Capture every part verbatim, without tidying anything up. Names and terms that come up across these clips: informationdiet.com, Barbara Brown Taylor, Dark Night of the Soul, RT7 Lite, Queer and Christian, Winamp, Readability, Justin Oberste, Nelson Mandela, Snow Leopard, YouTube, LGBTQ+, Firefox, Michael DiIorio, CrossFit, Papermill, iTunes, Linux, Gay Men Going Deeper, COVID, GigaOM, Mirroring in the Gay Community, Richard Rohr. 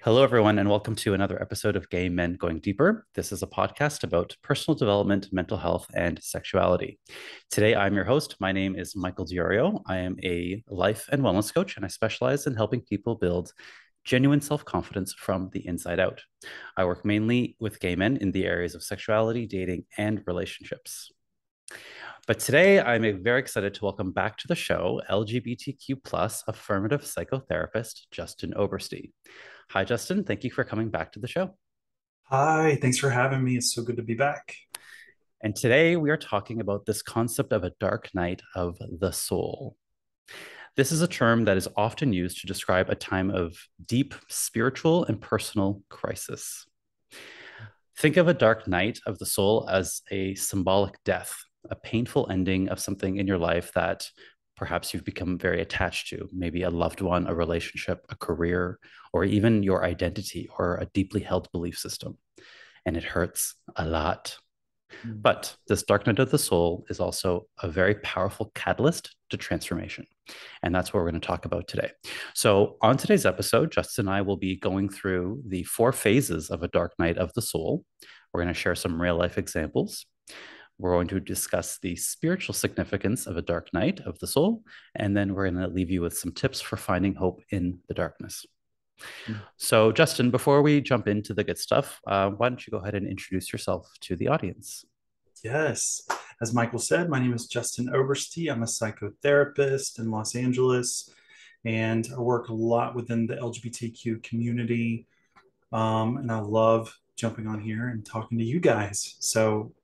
Hello, everyone, and welcome to another episode of Gay Men Going Deeper. This is a podcast about personal development, mental health, and sexuality. Today, I'm your host. My name is Michael DiIorio. I am a life and wellness coach, and I specialize in helping people build genuine self-confidence from the inside out. I work mainly with gay men in the areas of sexuality, dating, and relationships. But today, I'm very excited to welcome back to the show L G B T Q plus affirmative psychotherapist Justin Oberste. Hi, Justin. Thank you for coming back to the show. Hi, thanks for having me. It's so good to be back. And today we are talking about this concept of a dark night of the soul. This is a term that is often used to describe a time of deep spiritual and personal crisis. Think of a dark night of the soul as a symbolic death, a painful ending of something in your life that perhaps you've become very attached to, maybe a loved one, a relationship, a career, or even your identity or a deeply held belief system. And it hurts a lot. Mm-hmm. But this dark night of the soul is also a very powerful catalyst to transformation. And that's what we're going to talk about today. So on today's episode, Justin and I will be going through the four phases of a dark night of the soul. We're going to share some real life examples. We're going to discuss the spiritual significance of a dark night of the soul, and then we're going to leave you with some tips for finding hope in the darkness. Mm-hmm. So, Justin, before we jump into the good stuff, uh, why don't you go ahead and introduce yourself to the audience? Yes. As Michael said, my name is Justin Oberste. I'm a psychotherapist in Los Angeles, and I work a lot within the L G B T Q community, um, and I love jumping on here and talking to you guys. So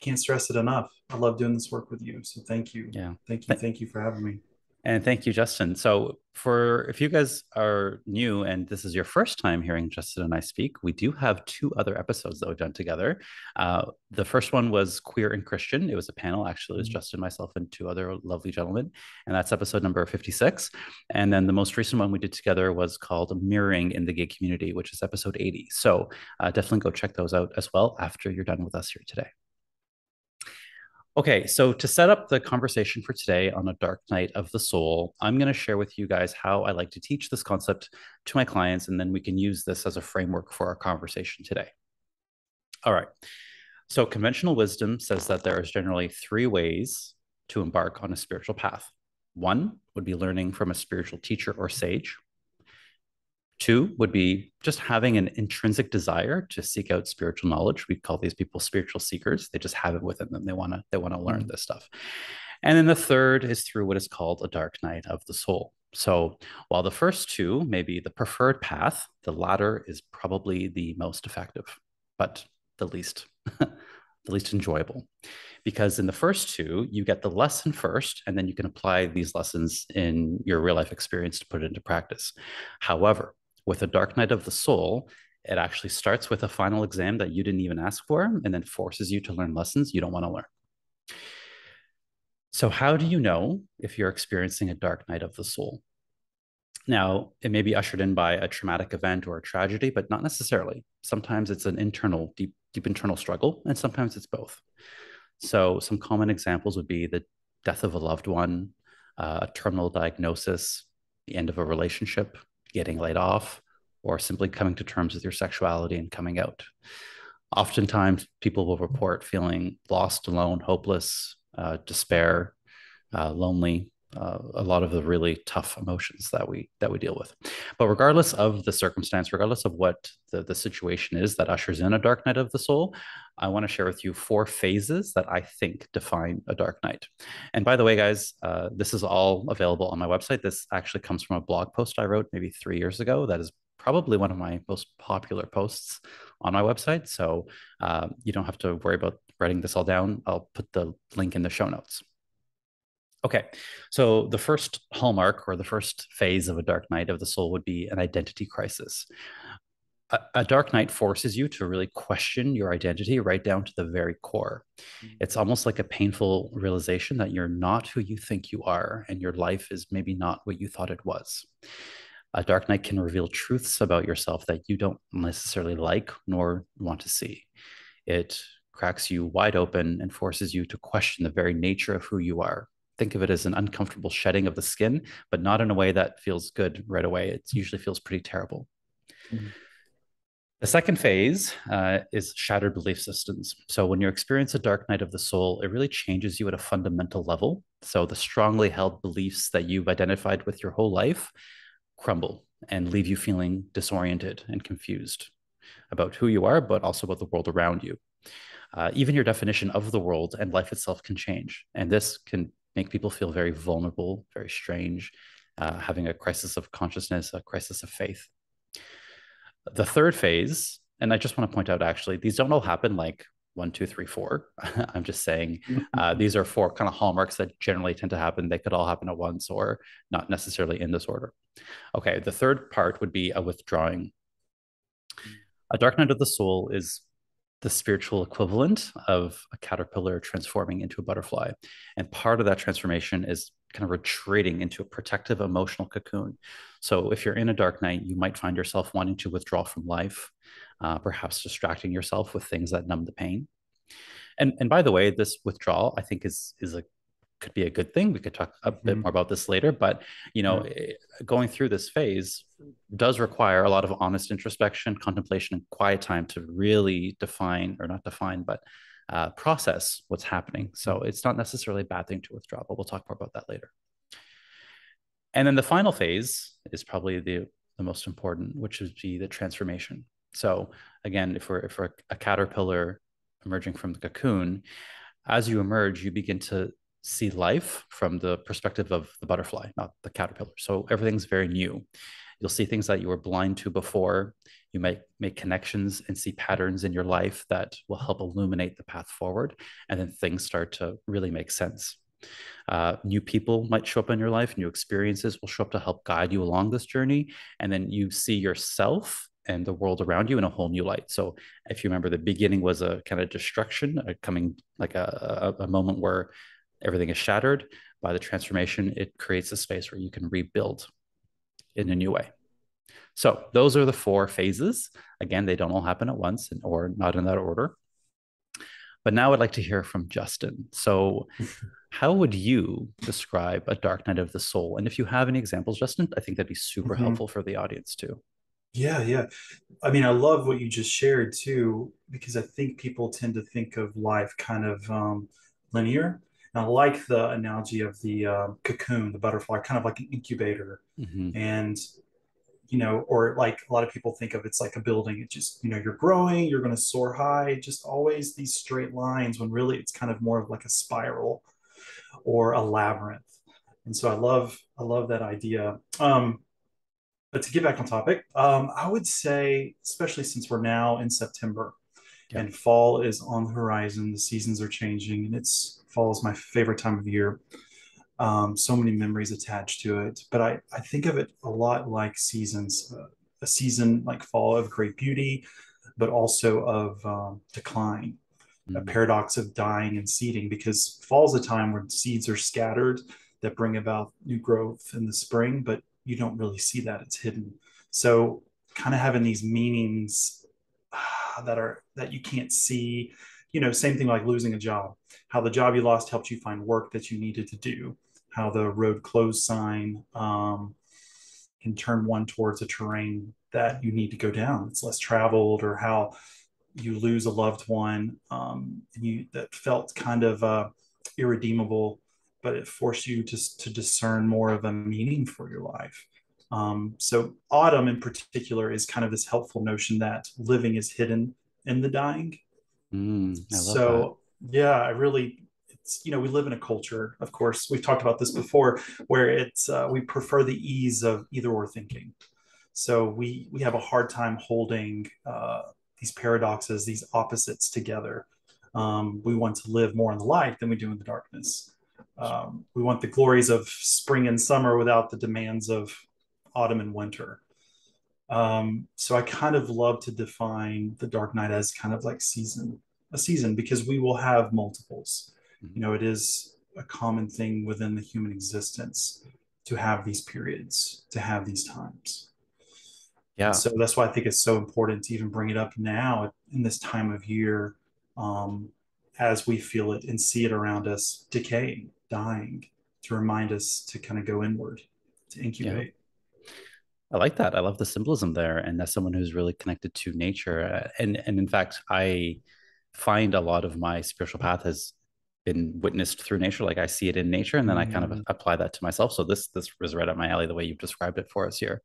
can't stress it enough. I love doing this work with you. So thank you. Yeah. Thank you. Thank you for having me. And thank you, Justin. So for if you guys are new and this is your first time hearing Justin and I speak, we do have two other episodes that we've done together. Uh, the first one was Queer and Christian. It was a panel, actually. It was Justin, myself, and two other lovely gentlemen. And that's episode number fifty-six. And then the most recent one we did together was called Mirroring in the Gay Community, which is episode eighty. So uh, definitely go check those out as well after you're done with us here today. Okay, so to set up the conversation for today on a dark night of the soul, I'm going to share with you guys how I like to teach this concept to my clients, and then we can use this as a framework for our conversation today. All right, so conventional wisdom says that there is generally three ways to embark on a spiritual path. One would be learning from a spiritual teacher or sage. Two would be just having an intrinsic desire to seek out spiritual knowledge. We call these people spiritual seekers. They just have it within them. They want to they want to learn this stuff. And then the third is through what is called a dark night of the soul. So while the first two may be the preferred path, the latter is probably the most effective, but the least, the least enjoyable. Because in the first two, you get the lesson first, and then you can apply these lessons in your real life experience to put it into practice. However, with a dark night of the soul, it actually starts with a final exam that you didn't even ask for and then forces you to learn lessons you don't want to learn. So how do you know if you're experiencing a dark night of the soul? Now, it may be ushered in by a traumatic event or a tragedy, but not necessarily. Sometimes it's an internal, deep, deep internal struggle, and sometimes it's both. So some common examples would be the death of a loved one, uh, a terminal diagnosis, the end of a relationship, getting laid off, or simply coming to terms with your sexuality and coming out. Oftentimes, people will report feeling lost, alone, hopeless, uh, despair, uh, lonely, uh, a lot of the really tough emotions that we that we deal with. But regardless of the circumstance, regardless of what the, the situation is that ushers in a dark night of the soul, I want to share with you four phases that I think define a dark night. And by the way, guys, uh, this is all available on my website. This actually comes from a blog post I wrote maybe three years ago. That is probably one of my most popular posts on my website. So uh, you don't have to worry about writing this all down. I'll put the link in the show notes. Okay, so the first hallmark or the first phase of a dark night of the soul would be an identity crisis. A, a dark night forces you to really question your identity right down to the very core. Mm-hmm. It's almost like a painful realization that you're not who you think you are, and your life is maybe not what you thought it was. A dark night can reveal truths about yourself that you don't necessarily like nor want to see. It cracks you wide open and forces you to question the very nature of who you are. Think of it as an uncomfortable shedding of the skin, but not in a way that feels good right away. It usually feels pretty terrible. Mm-hmm. The second phase uh, is shattered belief systems. So when you experience a dark night of the soul, it really changes you at a fundamental level. So the strongly held beliefs that you've identified with your whole life crumble and leave you feeling disoriented and confused about who you are, but also about the world around you. Uh, even your definition of the world and life itself can change. And this can make people feel very vulnerable, very strange, uh, having a crisis of consciousness, a crisis of faith. The third phase, and I just want to point out, actually, these don't all happen like one, two, three, four. I'm just saying mm-hmm. uh, these are four kind of hallmarks that generally tend to happen. They could all happen at once or not necessarily in this order. Okay, the third part would be a withdrawing. A dark night of the soul is the spiritual equivalent of a caterpillar transforming into a butterfly. And part of that transformation is kind of retreating into a protective emotional cocoon. So if you're in a dark night, you might find yourself wanting to withdraw from life, uh, perhaps distracting yourself with things that numb the pain. And, and by the way, this withdrawal, I think is, is a, could be a good thing. We could talk a mm-hmm. bit more about this later, but you know, yeah. going through this phase does require a lot of honest introspection, contemplation, and quiet time to really define, or not define, but Uh, process what's happening. So it's not necessarily a bad thing to withdraw, but we'll talk more about that later. And then the final phase is probably the, the most important, which would be the transformation. So again, if we're, if we're a caterpillar emerging from the cocoon, as you emerge, you begin to see life from the perspective of the butterfly, not the caterpillar. So everything's very new. You'll see things that you were blind to before. You might make connections and see patterns in your life that will help illuminate the path forward. And then things start to really make sense. Uh, new people might show up in your life. New experiences will show up to help guide you along this journey. And then you see yourself and the world around you in a whole new light. So if you remember, the beginning was a kind of destruction, a coming like a, a, a moment where everything is shattered. By the transformation, it creates a space where you can rebuild in a new way. So those are the four phases. Again, they don't all happen at once and, or not in that order. But now I'd like to hear from Justin. So how would you describe a dark night of the soul? And if you have any examples, Justin, I think that'd be super mm-hmm. helpful for the audience too. Yeah, yeah. I mean, I love what you just shared too, because I think people tend to think of life kind of um, linear. And I like the analogy of the uh, cocoon, the butterfly, kind of like an incubator. Mm-hmm. And, you know, or like a lot of people think of it's like a building. It just, you know, you're growing, you're going to soar high, just always these straight lines, when really it's kind of more of like a spiral or a labyrinth. And so I love, I love that idea. Um, but to get back on topic, um, I would say, especially since we're now in September yeah. and fall is on the horizon, the seasons are changing, and it's, fall is my favorite time of year. Um, so many memories attached to it, but I, I think of it a lot like seasons, uh, a season like fall of great beauty, but also of um, decline, mm-hmm. a paradox of dying and seeding, because fall's a time when seeds are scattered that bring about new growth in the spring, but you don't really see that, it's hidden. So kind of having these meanings uh, that are, that you can't see. You know, same thing like losing a job, how the job you lost helped you find work that you needed to do, how the road closed sign um, can turn one towards a terrain that you need to go down. It's less traveled, or how you lose a loved one um, and you, that felt kind of uh, irredeemable, but it forced you to, to discern more of a meaning for your life. Um, so autumn in particular is kind of this helpful notion that living is hidden in the dying. Mm, I love so that. yeah, I really, it's, you know, we live in a culture, of course, we've talked about this before, where it's, uh, we prefer the ease of either or thinking. So we, we have a hard time holding uh, these paradoxes, these opposites together. Um, we want to live more in the light than we do in the darkness. Um, we want the glories of spring and summer without the demands of autumn and winter. Um, so I kind of love to define the dark night as kind of like season, a season, because we will have multiples. Mm-hmm. You know, it is a common thing within the human existence to have these periods, to have these times. Yeah. And so that's why I think it's so important to even bring it up now in this time of year, um, as we feel it and see it around us decaying, dying, to remind us to kind of go inward, to incubate. Yeah. I like that. I love the symbolism there. And that's someone who's really connected to nature. And, and in fact, I find a lot of my spiritual path has been witnessed through nature. Like I see it in nature and then mm-hmm. I kind of apply that to myself. So this, this was right up my alley, the way you've described it for us here.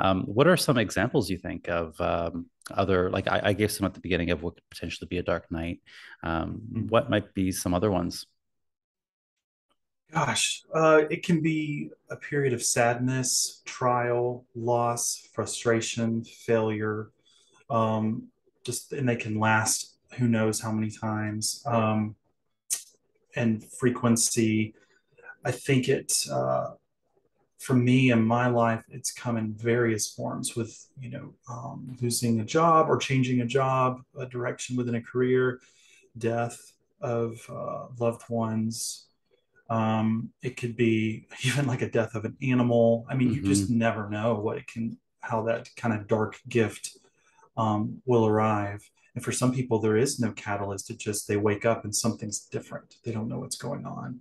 Um, what are some examples you think of um, other, like I, I gave some at the beginning of what could potentially be a dark night. Um, mm-hmm. What might be some other ones? Gosh, uh, it can be a period of sadness, trial, loss, frustration, failure, um, just, and they can last who knows how many times, um, and frequency. I think it, uh, for me in my life, it's come in various forms with, you know, um, losing a job or changing a job, a direction within a career, death of uh, loved ones. Um, it could be even like a death of an animal. I mean, mm-hmm. you just never know what it can, how that kind of dark gift, um, will arrive. And for some people, there is no catalyst. It just, they wake up and something's different. They don't know what's going on.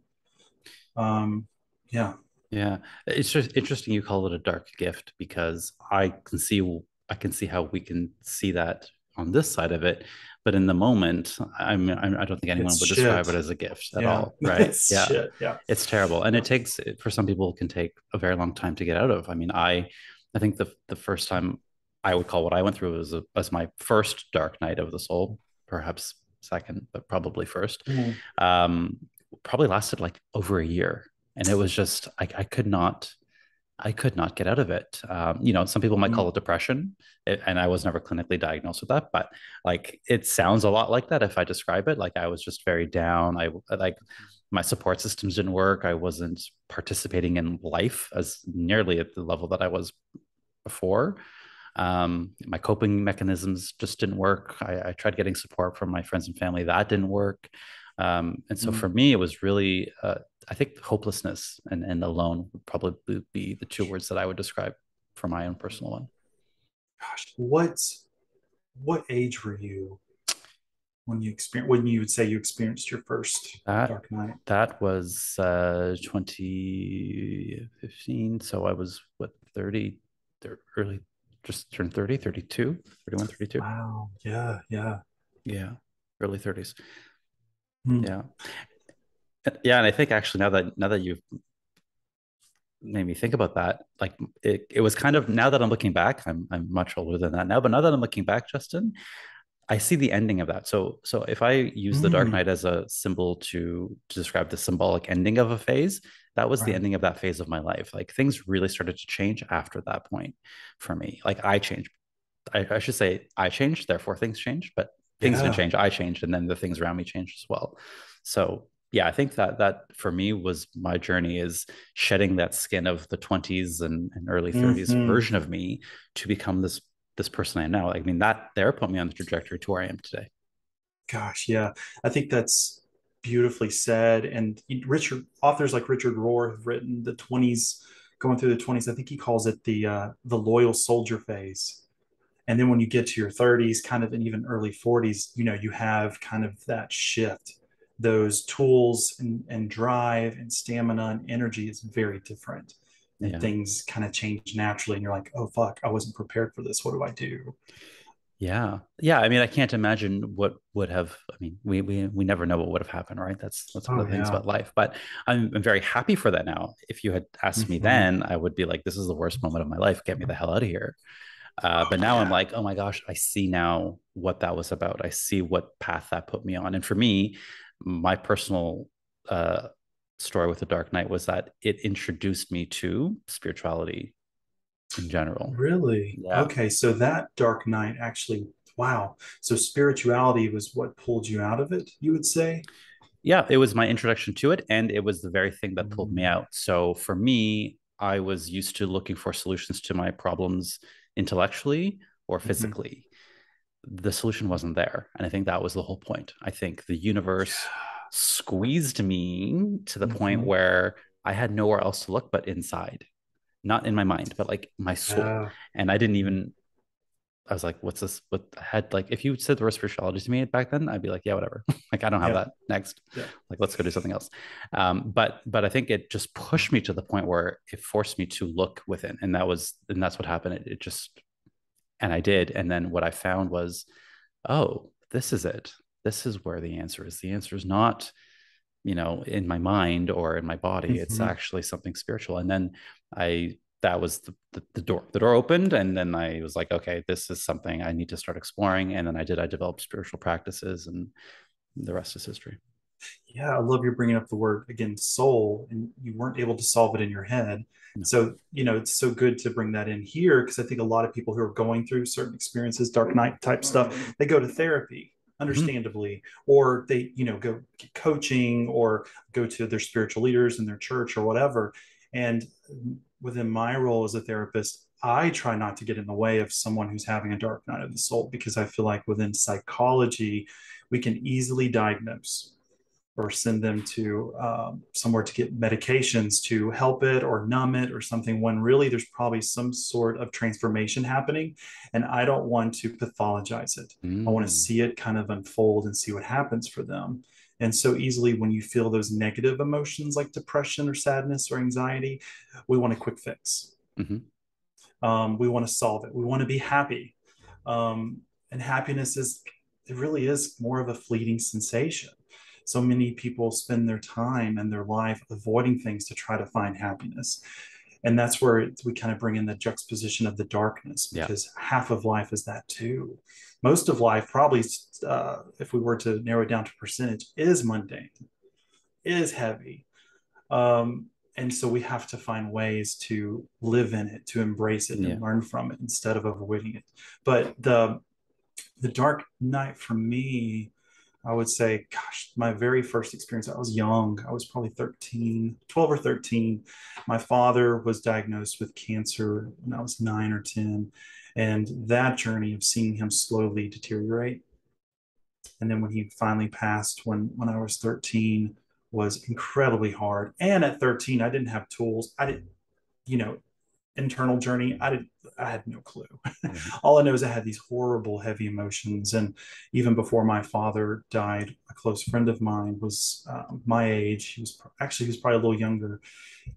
Um, yeah. Yeah. It's just interesting. You call it a dark gift because I can see, I can see how we can see that on this side of it, but in the moment, I'm, I'm I don't think anyone it's would shit. describe it as a gift at yeah. all, right? It's yeah. Shit. yeah, it's terrible, and it takes for some people it can take a very long time to get out of. I mean, I, I think the the first time I would call what I went through was a, as my first dark night of the soul, perhaps second, but probably first. Mm. Um, probably lasted like over a year, and it was just I, I could not. I could not get out of it. Um, you know, some people might call it depression, and I was never clinically diagnosed with that, but like, it sounds a lot like that. If I describe it, like I was just very down. I like my support systems didn't work. I wasn't participating in life as nearly at the level that I was before. Um, my coping mechanisms just didn't work. I, I tried getting support from my friends and family. That didn't work. Um, and so mm-hmm. for me, it was really, uh, I think hopelessness and, and alone would probably be the two words that I would describe for my own personal one. Gosh, what, what age were you when you experienced, when you would say you experienced your first that, dark night? That was uh, twenty fifteen. So I was what, thirty, thirty early, just turned thirty, thirty-two, thirty-one, thirty-two. Wow. Yeah. Yeah. Yeah. Early thirties. Hmm. Yeah. Yeah. And I think actually now that, now that you've made me think about that, like it, it was kind of, now that I'm looking back, I'm, I'm much older than that now, but now that I'm looking back, Justin, I see the ending of that. So, so if I use mm. the dark night as a symbol to, to describe the symbolic ending of a phase, that was right. the ending of that phase of my life. Like things really started to change after that point for me. Like I changed, I, I should say I changed, therefore things changed, but things yeah. didn't change. I changed. And then the things around me changed as well. So yeah, I think that that for me was my journey is shedding that skin of the twenties and, and early thirties mm-hmm. version of me to become this this person I am now. I mean, that there put me on the trajectory to where I am today. Gosh, yeah. I think that's beautifully said. And Richard, authors like Richard Rohr have written the twenties, going through the twenties, I think he calls it the uh, the loyal soldier phase. And then when you get to your thirties, kind of, and even early forties, you know, you have kind of that shift. Those tools and, and drive and stamina and energy is very different. And yeah. things kind of change naturally. And you're like, oh, fuck, I wasn't prepared for this. What do I do? Yeah. Yeah. I mean, I can't imagine what would have, I mean, we, we, we never know what would have happened, right? That's, that's one oh, of the yeah. things about life, but I'm, I'm very happy for that now. If you had asked mm-hmm. me then, I would be like, this is the worst moment of my life. Get me the hell out of here. Uh, but now I'm like, oh my gosh, I see now what that was about. I see what path that put me on. And for me, my personal uh, story with the Dark Night was that it introduced me to spirituality in general. Really? Yeah. Okay. So that Dark Night actually, wow. So spirituality was what pulled you out of it, you would say? Yeah, it was my introduction to it. And it was the very thing that pulled me out. So for me, I was used to looking for solutions to my problems intellectually or physically. Mm-hmm. The solution wasn't there, and I think that was the whole point. I think the universe yeah. squeezed me to the mm-hmm. point where I had nowhere else to look but inside, not in my mind, but like my soul. Yeah. And I didn't even I was like, what's this? What I had, like, if you said the word spirituality to me back then, I'd be like, yeah, whatever. Like, I don't have yeah. that next. Yeah. Like, let's go do something else. Um, but, but I think it just pushed me to the point where it forced me to look within. And that was, and that's what happened. It, it just, and I did. And then what I found was, oh, this is it. This is where the answer is. The answer is not, you know, in my mind or in my body, mm-hmm. it's actually something spiritual. And then I, that was the, the, the door, the door opened. And then I was like, okay, this is something I need to start exploring. And then I did, I developed spiritual practices, and the rest is history. Yeah. I love you're bringing up the word again, soul, and you weren't able to solve it in your head. No. So, you know, it's so good to bring that in here, because I think a lot of people who are going through certain experiences, dark night type stuff, they go to therapy, understandably, mm-hmm. or they, you know, go get coaching or go to their spiritual leaders in their church or whatever. And within my role as a therapist, I try not to get in the way of someone who's having a dark night of the soul, because I feel like within psychology, we can easily diagnose or send them to um, somewhere to get medications to help it or numb it or something, when really there's probably some sort of transformation happening. And I don't want to pathologize it. Mm. I want to see it kind of unfold and see what happens for them. And so easily when you feel those negative emotions like depression or sadness or anxiety, we want a quick fix. Mm-hmm. Um, we want to solve it. We want to be happy. Um, and happiness is, it really is more of a fleeting sensation. So many people spend their time and their life avoiding things to try to find happiness. And that's where it, we kind of bring in the juxtaposition of the darkness, because yeah. half of life is that too. Most of life probably, uh, if we were to narrow it down to percentage, is mundane, is heavy. Um, and so we have to find ways to live in it, to embrace it, yeah. and learn from it instead of avoiding it. But the, the dark night for me, I would say, gosh, my very first experience, I was young. I was probably thirteen, twelve or thirteen. My father was diagnosed with cancer when I was nine or ten. And that journey of seeing him slowly deteriorate, and then when he finally passed when, when I was thirteen, was incredibly hard. And at thirteen, I didn't have tools. I didn't, you know, internal journey. I did. I had no clue. Mm-hmm. All I know is I had these horrible, heavy emotions. And even before my father died, a close friend of mine was uh, my age. He was actually, he was probably a little younger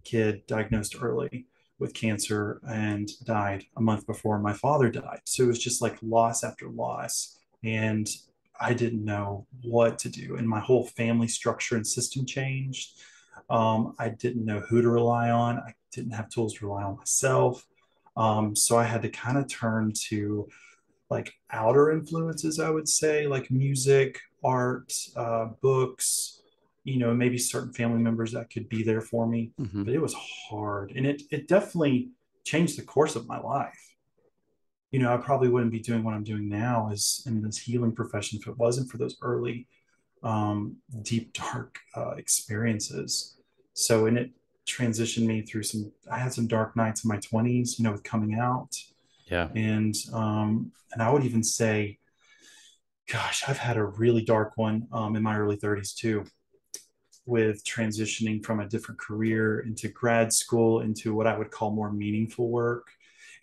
kid, diagnosed early with cancer and died a month before my father died. So it was just like loss after loss. And I didn't know what to do. And my whole family structure and system changed. Um, I didn't know who to rely on. I didn't have tools to rely on myself. Um, so I had to kind of turn to like outer influences, I would say, like music, art, uh, books, you know, maybe certain family members that could be there for me. Mm-hmm. But it was hard. And it, it definitely changed the course of my life. You know, I probably wouldn't be doing what I'm doing now is in this healing profession if it wasn't for those early um, deep, dark uh, experiences. So, and it transitioned me through some, I had some dark nights in my twenties, you know, with coming out. Yeah. And, um, and I would even say, gosh, I've had a really dark one um, in my early thirties too, with transitioning from a different career into grad school, into what I would call more meaningful work.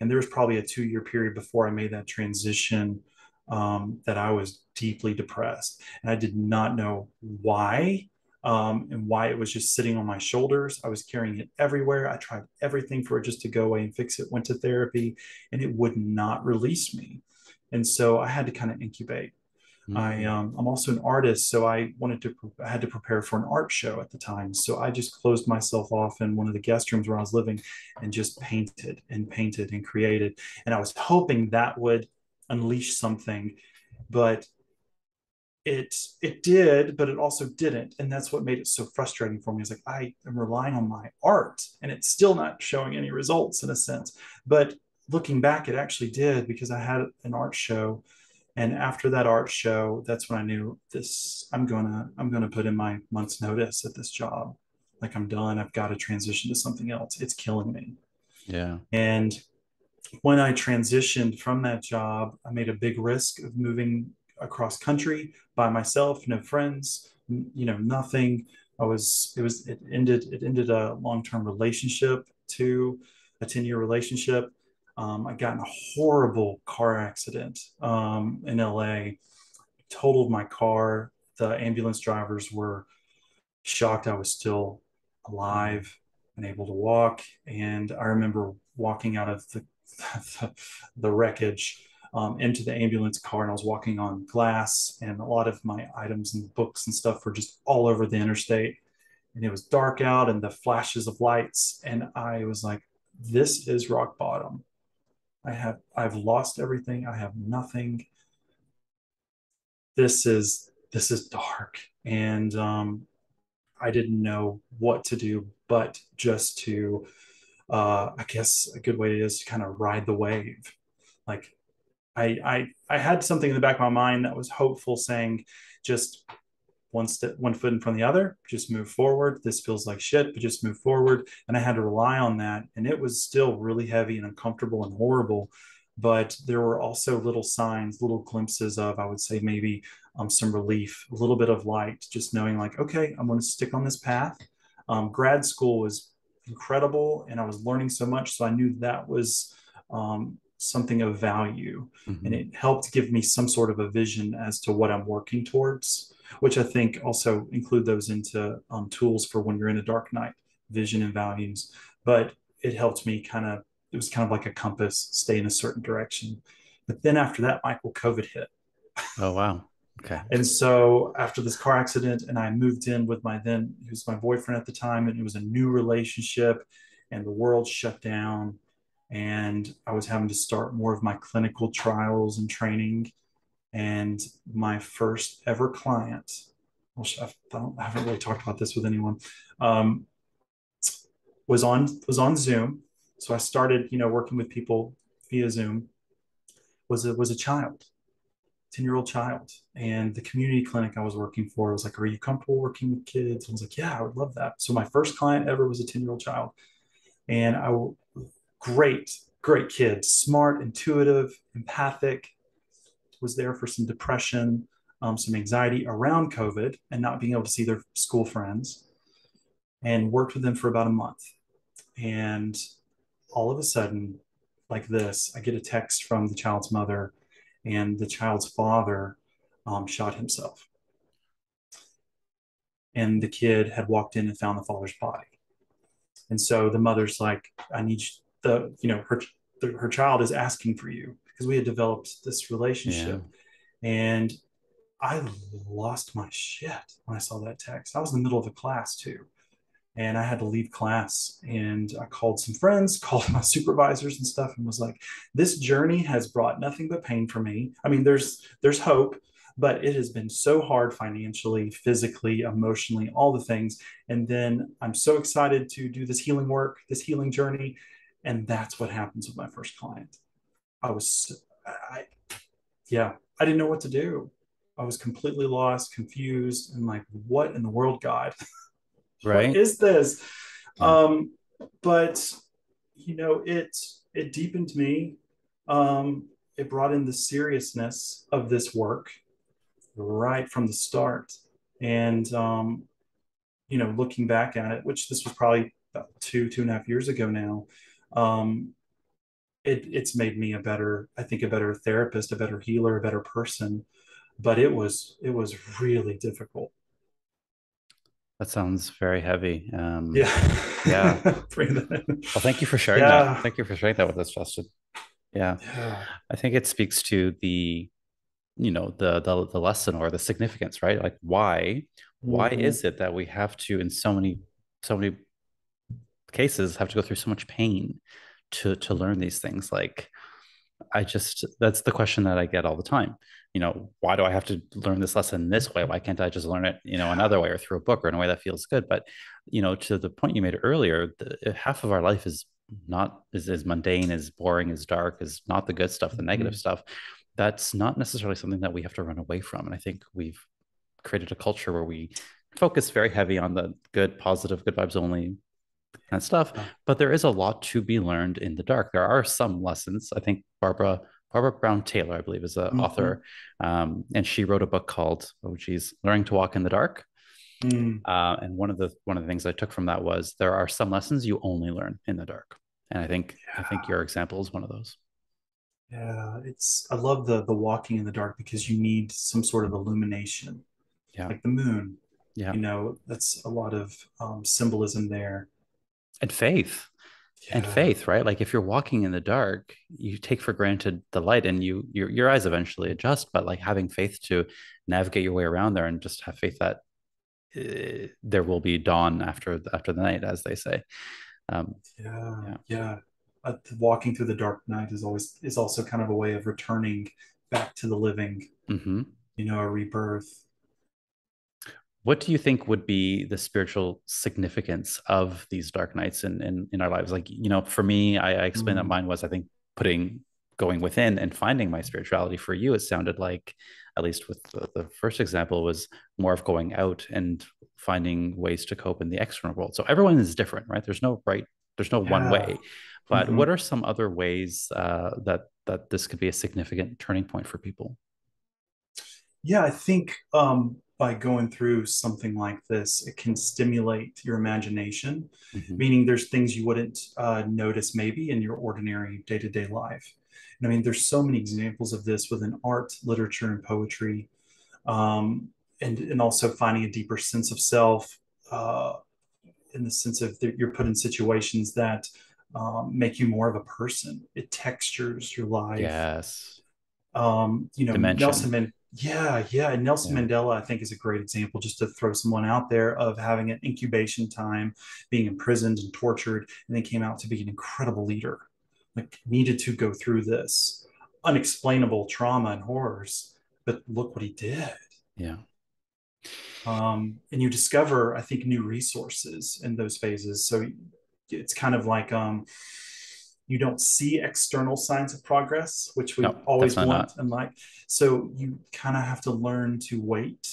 And there was probably a two year period before I made that transition um, that I was deeply depressed, and I did not know why. Um, and why it was just sitting on my shoulders. I was carrying it everywhere. I tried everything for it just to go away and fix it, went to therapy, and it would not release me. And so I had to kind of incubate. Mm-hmm. I, um, I'm also an artist, so I wanted to, I had to prepare for an art show at the time. So I just closed myself off in one of the guest rooms where I was living and just painted and painted and created. And I was hoping that would unleash something, but It it did, but it also didn't. And that's what made it so frustrating for me. It's like, I am relying on my art and it's still not showing any results in a sense. But looking back, it actually did, because I had an art show. And after that art show, that's when I knew this, I'm gonna, I'm gonna put in my month's notice at this job. Like, I'm done. I've got to transition to something else. It's killing me. Yeah. And when I transitioned from that job, I made a big risk of moving across country by myself, no friends, you know, nothing. I was, it was, it ended, it ended a long-term relationship to a ten year relationship. Um, I got in a horrible car accident um, in L A, totaled my car. The ambulance drivers were shocked I was still alive and able to walk. And I remember walking out of the, the wreckage um, into the ambulance car, and I was walking on glass, and a lot of my items and books and stuff were just all over the interstate. And it was dark out and the flashes of lights. And I was like, this is rock bottom. I have, I've lost everything. I have nothing. This is, this is dark. And um, I didn't know what to do, but just to, uh, I guess a good way is to kind of ride the wave. Like I, I, I had something in the back of my mind that was hopeful, saying just one step, one foot in front of the other, just move forward. This feels like shit, but just move forward. And I had to rely on that. And it was still really heavy and uncomfortable and horrible, but there were also little signs, little glimpses of, I would say maybe um, some relief, a little bit of light, just knowing like, okay, I'm going to stick on this path. Um, grad school was incredible. And I was learning so much. So I knew that was um, something of value, mm-hmm. and it helped give me some sort of a vision as to what I'm working towards, which I think also include those into um, tools for when you're in a dark night, vision and values. But it helped me kind of, it was kind of like a compass, stay in a certain direction. But then after that, Michael, COVID hit. Oh, wow. Okay. And so after this car accident, and I moved in with my then, who was my boyfriend at the time, and it was a new relationship, and the world shut down. And I was having to start more of my clinical trials and training. And my first ever client, I haven't really talked about this with anyone, um, was on was on Zoom. So I started, you know, working with people via Zoom. Was a, was a child, ten-year-old child, and the community clinic I was working for was like, "Are you comfortable working with kids?" And I was like, "Yeah, I would love that." So my first client ever was a ten-year-old child, and I, great, great kid, smart, intuitive, empathic. Was there for some depression, um, some anxiety around COVID and not being able to see their school friends, and worked with them for about a month. And all of a sudden, like this, I get a text from the child's mother, and the child's father um, shot himself. And the kid had walked in and found the father's body. And so the mother's like, I need you, the, you know, her, the, her child is asking for you, because we had developed this relationship. Yeah. And I lost my shit when I saw that text. I was in the middle of a class too. And I had to leave class, and I called some friends, called my supervisors and stuff, and was like, this journey has brought nothing but pain for me. I mean, there's, there's hope, but it has been so hard financially, physically, emotionally, all the things. And then I'm so excited to do this healing work, this healing journey. And that's what happens with my first client. I was, I, yeah, I didn't know what to do. I was completely lost, confused, and like, what in the world, God? Right? What is this? Yeah. Um, but, you know, it, it deepened me. Um, it brought in the seriousness of this work right from the start. And, um, you know, looking back at it, which this was probably about two, two and a half years ago now, um, It, it's made me a better, I think, a better therapist, a better healer, a better person. But it was, it was really difficult. That sounds very heavy. Um, yeah. Yeah. Well, thank you for sharing yeah. that. Thank you for sharing that with us, Justin. Yeah. yeah. I think it speaks to the, you know, the, the, the lesson or the significance, right? Like why, why mm-hmm. is it that we have to, in so many, so many cases, have to go through so much pain to to learn these things? Like, I just, that's the question that I get all the time. You know, why do I have to learn this lesson this way? Why can't I just learn it, you know, another way, or through a book, or in a way that feels good? But, you know, to the point you made earlier, the, half of our life is not, is, is mundane, is boring, is dark, is not the good stuff, the mm-hmm. negative stuff. That's not necessarily something that we have to run away from. And I think we've created a culture where we focus very heavy on the good, positive, good vibes only, and stuff, but there is a lot to be learned in the dark. There are some lessons. I think Barbara Barbara Brown Taylor, I believe, is an mm-hmm. author, um, and she wrote a book called "Oh, geez, Learning to Walk in the Dark." Mm. Uh, and one of the one of the things I took from that was there are some lessons you only learn in the dark. And I think yeah. I think your example is one of those. Yeah, it's I love the the walking in the dark, because you need some sort of illumination, yeah, like the moon. Yeah, you know, that's a lot of um, symbolism there, and faith, yeah. and faith, right? Like if you're walking in the dark, you take for granted the light, and you your your eyes eventually adjust. But like having faith to navigate your way around there, and just have faith that uh, there will be dawn after after the night, as they say. Um, yeah, yeah. yeah. Uh, walking through the dark night is always is also kind of a way of returning back to the living, mm-hmm. you know, a rebirth. What do you think would be the spiritual significance of these dark nights in in, in our lives? Like, you know, for me, I, I explained mm-hmm. that mine was, I think, putting going within and finding my spirituality. For you, it sounded like, at least with the, the first example, was more of going out and finding ways to cope in the external world. So everyone is different, right? There's no right, there's no yeah. one way. But mm-hmm. what are some other ways uh, that that this could be a significant turning point for people? Yeah, I think um, by going through something like this, it can stimulate your imagination, mm-hmm. meaning there's things you wouldn't uh, notice maybe in your ordinary day-to-day life. And I mean, there's so many examples of this within art, literature, and poetry, um, and, and also finding a deeper sense of self uh, in the sense of that you're put in situations that Um, make you more of a person. It textures your life. Yes. Um, you know, Dimension. Nelson Mandela. Yeah, yeah. And Nelson yeah. Mandela, I think, is a great example, just to throw someone out there, of having an incubation time, being imprisoned and tortured, and then came out to be an incredible leader. Like, needed to go through this unexplainable trauma and horrors, but look what he did. Yeah. Um, and you discover, I think, new resources in those phases. So it's kind of like um, you don't see external signs of progress, which we no, always want. That. And like, so you kind of have to learn to wait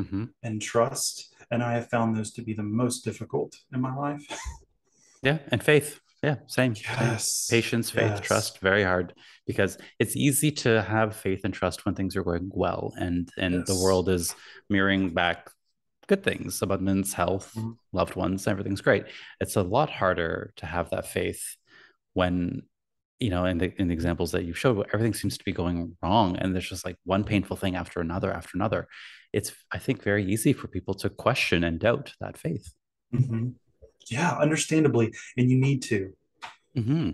mm-hmm. and trust. And I have found those to be the most difficult in my life. Yeah. And faith. Yeah. Same. Yes. Same. Patience, faith, yes. trust. Very hard, because it's easy to have faith and trust when things are going well. And, and yes. the world is mirroring back good things, abundance, health, mm-hmm. loved ones, everything's great. It's a lot harder to have that faith when, you know, in the, in the examples that you showed, everything seems to be going wrong. And there's just like one painful thing after another, after another. It's, I think, very easy for people to question and doubt that faith. Mm-hmm. Yeah, understandably. And you need to. Mm-hmm.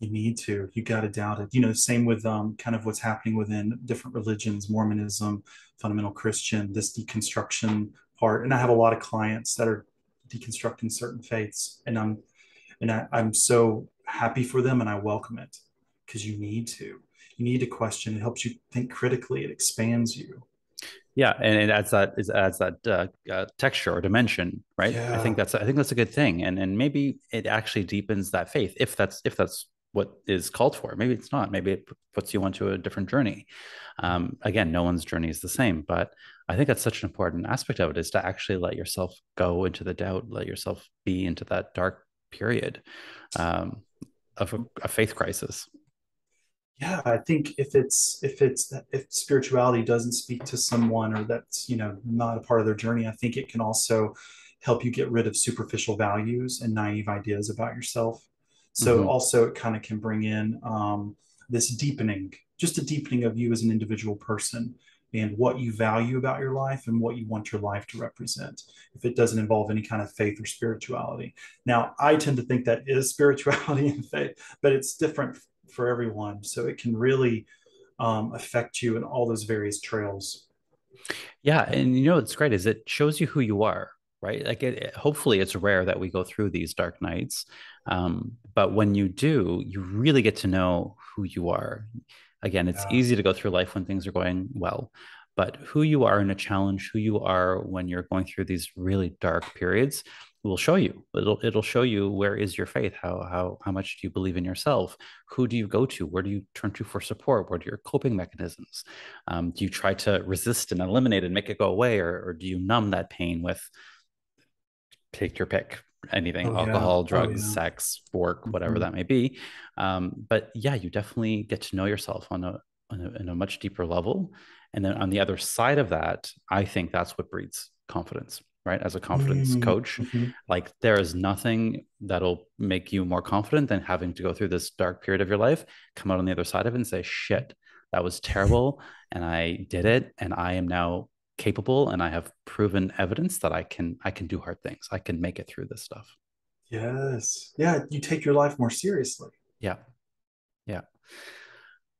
You need to, you got to doubt it. You know, same with um, kind of what's happening within different religions, Mormonism, fundamental Christian, this deconstruction part. And I have a lot of clients that are deconstructing certain faiths, and I'm, and I, I'm so happy for them, and I welcome it, because you need to, you need to question. It helps you think critically. It expands you. Yeah, and it adds that it adds that uh, uh, texture or dimension, right? Yeah. I think that's I think that's a good thing, and and maybe it actually deepens that faith, if that's if that's. what is called for. Maybe it's not, maybe it puts you onto a different journey. Um, again, no one's journey is the same, but I think that's such an important aspect of it, is to actually let yourself go into the doubt, let yourself be into that dark period um, of a, a faith crisis. Yeah. I think if it's, if it's, if spirituality doesn't speak to someone, or that's, you know, not a part of their journey, I think it can also help you get rid of superficial values and naive ideas about yourself. So mm-hmm. also it kind of can bring in um, this deepening, just a deepening of you as an individual person, and what you value about your life, and what you want your life to represent, if it doesn't involve any kind of faith or spirituality. Now, I tend to think that is spirituality and faith, but it's different for everyone. So it can really um, affect you in all those various trails. Yeah. And you know, what's great is it shows you who you are. Right. Like it, it, hopefully it's rare that we go through these dark nights. Um, but when you do, you really get to know who you are. Again, it's yeah. easy to go through life when things are going well, but who you are in a challenge, who you are when you're going through these really dark periods, will show you. It'll, it'll show you, where is your faith? How, how, how much do you believe in yourself? Who do you go to? Where do you turn to for support? What are your coping mechanisms? Um, do you try to resist and eliminate and make it go away? Or, or do you numb that pain with, take your pick, anything, oh, alcohol, yeah. drugs, oh, yeah. sex, work, whatever mm-hmm. that may be. Um, but yeah, you definitely get to know yourself on a, on a, on a much deeper level. And then on the other side of that, I think that's what breeds confidence. right? As a confidence mm-hmm. coach, mm-hmm. like there is nothing that'll make you more confident than having to go through this dark period of your life, come out on the other side of it and say, shit, that was terrible. And I did it. And I am now capable. And I have proven evidence that I can, I can do hard things. I can make it through this stuff. Yes. Yeah. You take your life more seriously. Yeah. Yeah.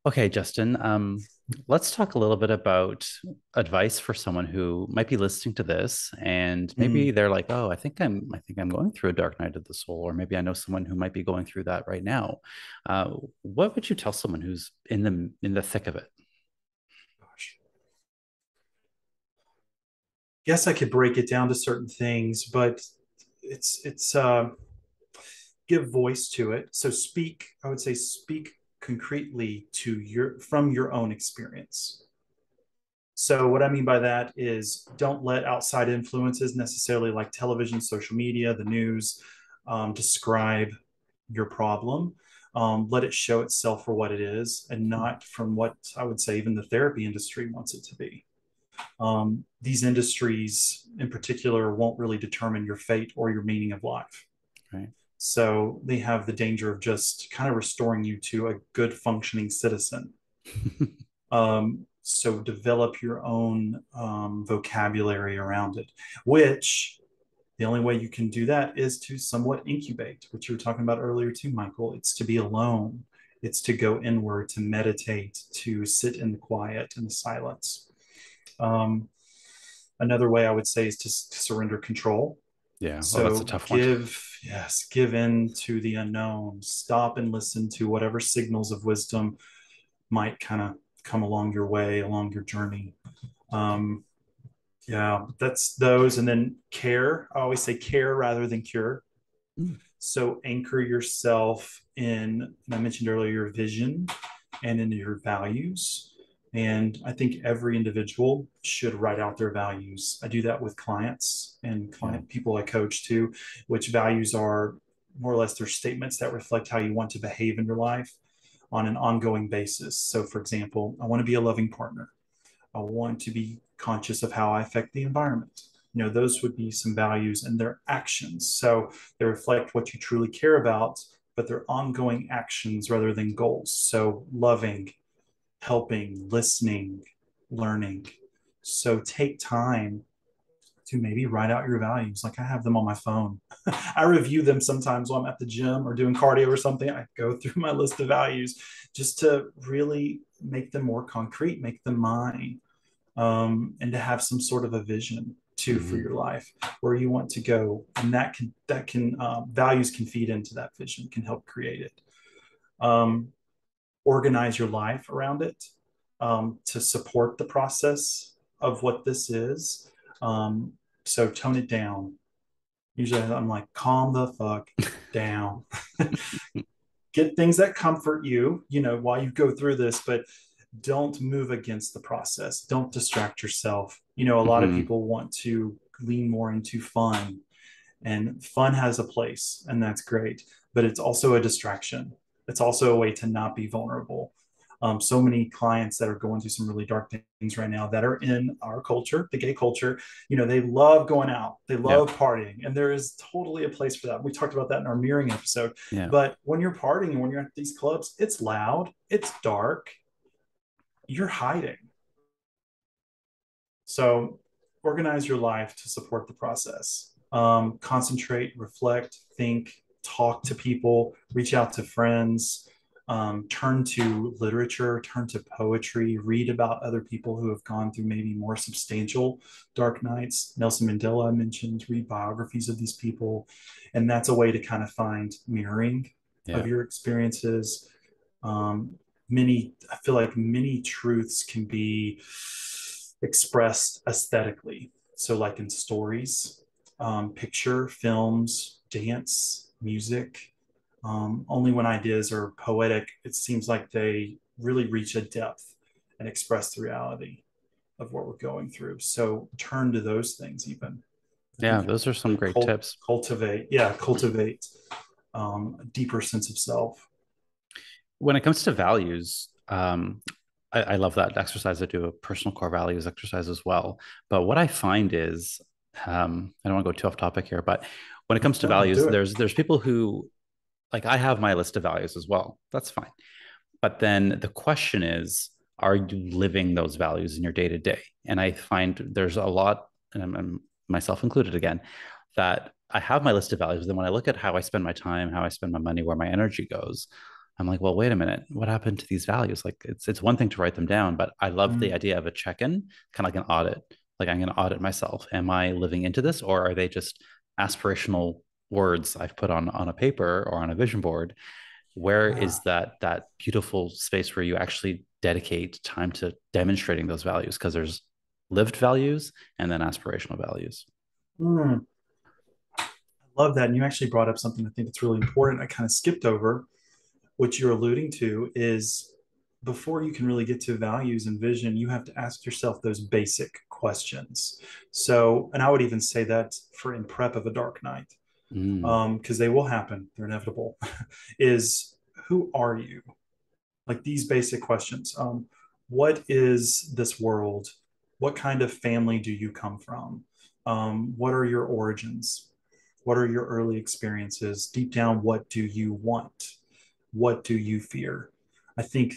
Okay, Justin, um, let's talk a little bit about advice for someone who might be listening to this and maybe mm. they're like, oh, I think I'm, I think I'm going through a dark night of the soul, or maybe I know someone who might be going through that right now. Uh, what would you tell someone who's in the, in the thick of it? Gosh. Guess I could break it down to certain things, but it's, it's, uh, give voice to it. So speak, I would say speak concretely to your from your own experience. So what I mean by that is don't let outside influences necessarily like television, social media, the news um, describe your problem. Um, let it show itself for what it is and not from what I would say even the therapy industry wants it to be. Um, these industries in particular won't really determine your fate or your meaning of life. Right. So they have the danger of just kind of restoring you to a good functioning citizen. um, so develop your own um, vocabulary around it, which the only way you can do that is to somewhat incubate, which you were talking about earlier too, Michael. It's to be alone. It's to go inward, to meditate, to sit in the quiet and the silence. Um, another way I would say is to, to surrender control. Yeah, so well, that's a tough give, one. Yes, give in to the unknown. Stop and listen to whatever signals of wisdom might kind of come along your way, along your journey. Um, yeah, that's those. And then care. I always say care rather than cure. Mm. So anchor yourself in, and I mentioned earlier, your vision and in your values. And I think every individual should write out their values. I do that with clients and client people I coach too, which values are more or less their statements that reflect how you want to behave in your life on an ongoing basis. So for example, I want to be a loving partner. I want to be conscious of how I affect the environment. You know, those would be some values and their actions. So they reflect what you truly care about, but they're ongoing actions rather than goals. So loving, helping, listening, learning. So take time to maybe write out your values. Like I have them on my phone. I review them sometimes while I'm at the gym or doing cardio or something. I go through my list of values just to really make them more concrete, make them mine, um, and to have some sort of a vision too mm-hmm. for your life, where you want to go. And that can, that can uh, values can feed into that vision, can help create it. Um, organize your life around it um, to support the process of what this is. Um, so tone it down. Usually I'm like, calm the fuck down. Get things that comfort you, you know, while you go through this, but don't move against the process. Don't distract yourself. You know, a lot mm-hmm. of people want to lean more into fun, and fun has a place, and that's great, but it's also a distraction. It's also a way to not be vulnerable. Um, so many clients that are going through some really dark things right now that are in our culture, the gay culture, you know, they love going out, they love yeah. partying, and there is totally a place for that. We talked about that in our mirroring episode, yeah. but when you're partying and when you're at these clubs, it's loud, it's dark, you're hiding. So organize your life to support the process. Um, concentrate, reflect, think, talk to people, reach out to friends, um, turn to literature, turn to poetry, read about other people who have gone through maybe more substantial dark nights. Nelson Mandela, I mentioned, read biographies of these people. And that's a way to kind of find mirroring yeah. of your experiences. Um, many, I feel like many truths can be expressed aesthetically. So like in stories, um, picture, films, dance, music. Um, only when ideas are poetic, it seems like they really reach a depth and express the reality of what we're going through. So turn to those things even. Yeah, those are some great Cult- tips. Cultivate, yeah, cultivate um, a deeper sense of self. When it comes to values, um, I, I love that exercise. I do a personal core values exercise as well. But what I find is um, I don't want to go too off topic here, but when it comes to no, values, there's there's people who, like, I have my list of values as well. That's fine. But then the question is, are you living those values in your day to day? And I find there's a lot, and I'm, I'm myself included again, that I have my list of values. But then when I look at how I spend my time, how I spend my money, where my energy goes, I'm like, well, wait a minute, what happened to these values? Like, it's it's one thing to write them down, but I love mm. the idea of a check-in, kind of like an audit. Like, I'm going to audit myself. Am I living into this, or are they just aspirational words I've put on on a paper or on a vision board? Where yeah. is that that beautiful space where you actually dedicate time to demonstrating those values? Because there's lived values and then aspirational values. Mm. I love that. And you actually brought up something I think that's really important. I kind of skipped over. What you're alluding to is, before you can really get to values and vision, you have to ask yourself those basic questions. So, and I would even say that for in prep of a dark night, mm. um, because they will happen, they're inevitable, is who are you? Like, these basic questions. Um, what is this world? What kind of family do you come from? Um, what are your origins? What are your early experiences? Deep down, what do you want? What do you fear? I think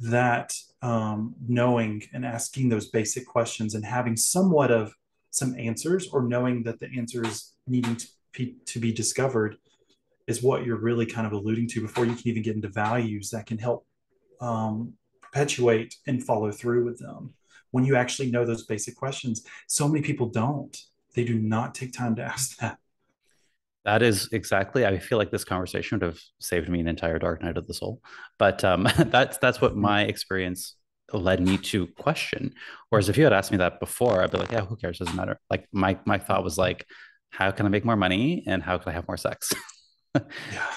that um, knowing and asking those basic questions and having somewhat of some answers, or knowing that the answer is needing to be, to be discovered, is what you're really kind of alluding to before you can even get into values that can help um, perpetuate and follow through with them. When you actually know those basic questions, so many people don't. They do not take time to ask that. That is exactly. I feel like this conversation would have saved me an entire Dark Night of the Soul, but um, that's that's what my experience led me to question. Whereas if you had asked me that before, I'd be like, yeah, who cares? Doesn't matter. Like, my my thought was like, how can I make more money, and how can I have more sex, or